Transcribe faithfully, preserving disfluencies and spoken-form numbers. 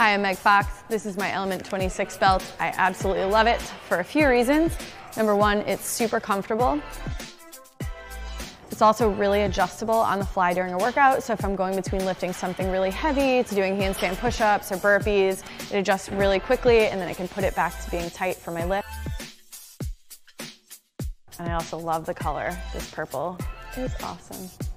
Hi, I'm Meg Fox. This is my Element twenty-six belt. I absolutely love it for a few reasons. Number one, it's super comfortable. It's also really adjustable on the fly during a workout, so if I'm going between lifting something really heavy to doing handstand push-ups or burpees, it adjusts really quickly and then I can put it back to being tight for my lift. And I also love the color. This purple is awesome.